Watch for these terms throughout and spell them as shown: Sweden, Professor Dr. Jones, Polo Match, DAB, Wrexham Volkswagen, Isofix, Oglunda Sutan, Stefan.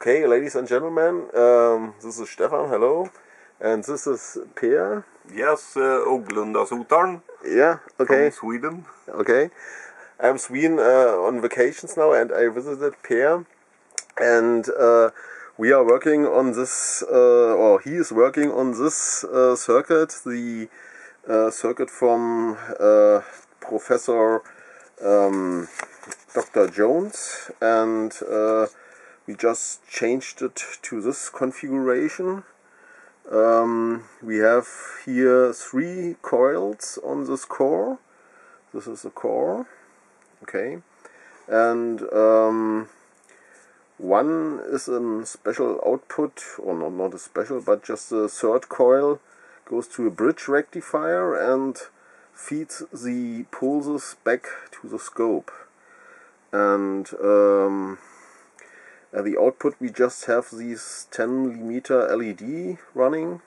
Okay, ladies and gentlemen, this is Stefan, hello, and this is Pierre. Yes, Oglunda Sutan. Yeah, okay. From Sweden. Okay. I'm Sweden on vacations now, and I visited Pierre, and we are working on this, or he is working on this circuit, the circuit from Professor Dr. Jones, and we just changed it to this configuration. We have here 3 coils on this core. This is the core, okay, and one is a special output, or not a special, but just the 3rd coil goes to a bridge rectifier and feeds the pulses back to the scope, and at the output we just have these 10mm LED running,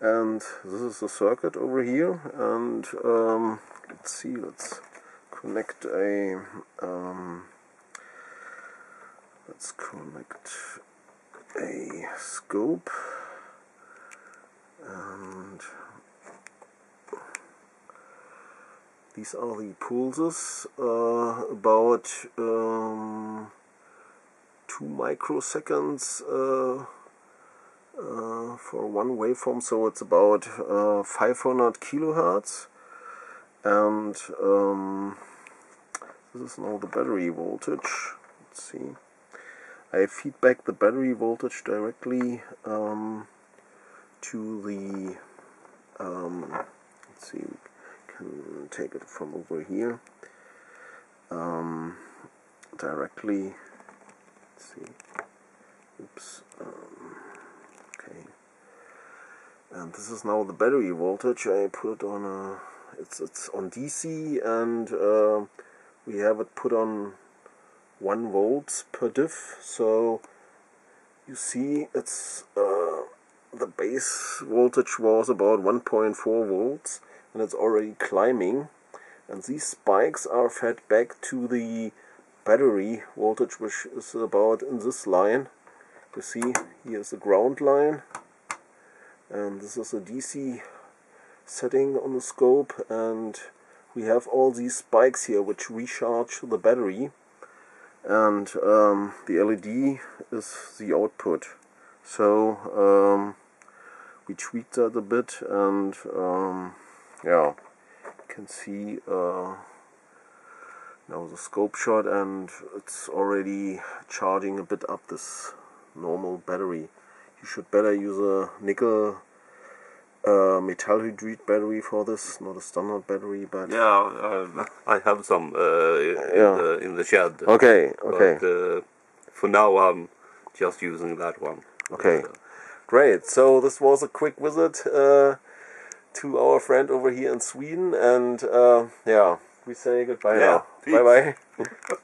and this is the circuit over here. And let's see, let's connect a scope, and these are the pulses, about 2 microseconds for one waveform, so it's about 500 kilohertz. And this is now the battery voltage. Let's see. I feed back the battery voltage directly to the. Let's see, we can take it from over here directly. See, oops, okay, and this is now the battery voltage. I put it on a, it's on DC, and we have it put on 1 volt per diff, so you see it's the base voltage was about 1.4 volts, and it's already climbing, and these spikes are fed back to the battery voltage, which is about in this line. You see, here's the ground line, and this is a DC setting on the scope, and we have all these spikes here which recharge the battery, and the LED is the output. So we tweaked that a bit, and yeah, you can see now the scope shot, and it's already charging a bit up this normal battery. You should better use a nickel metal hydride battery for this, not a standard battery. But yeah, I have some in the shed. Okay, okay. But, for now, I'm just using that one. Okay, great. So this was a quick visit to our friend over here in Sweden, and yeah. We say goodbye now. Bye bye.